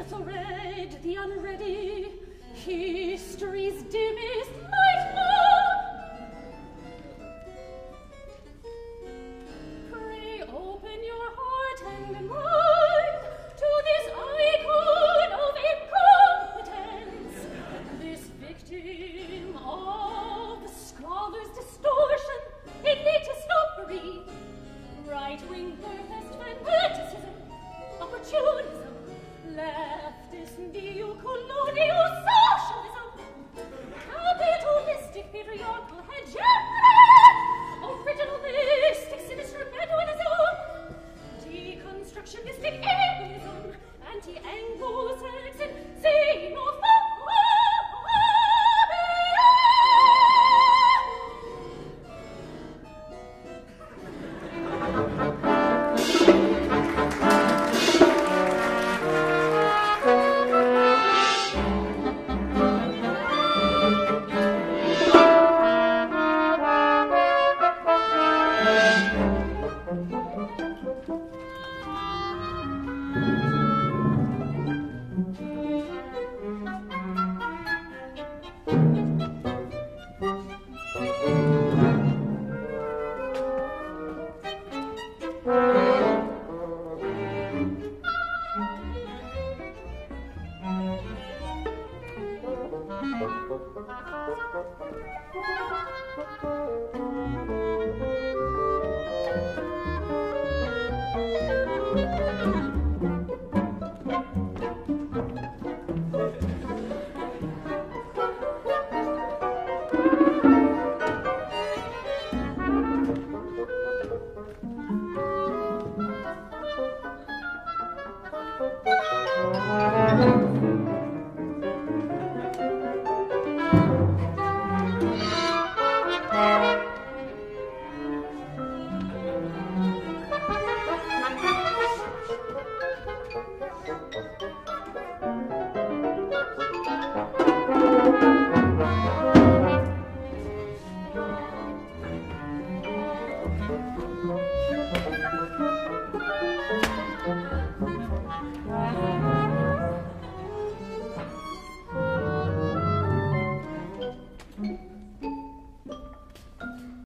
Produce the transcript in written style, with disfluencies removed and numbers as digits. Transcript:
Aethelred the Unready, history's dimmest nightmare. Pray open your heart and mind to this icon of incompetence, this victim of the scholar's distortion, elitist snobbery, right-wing birthist fanaticism, opportunism, leftist neo-colonial socialism, capitalistic patriarchal hegemony, originalistic sinister Bedouinism, deconstructionistic ableism, anti-Anglo-Saxon xenophobia. Wow.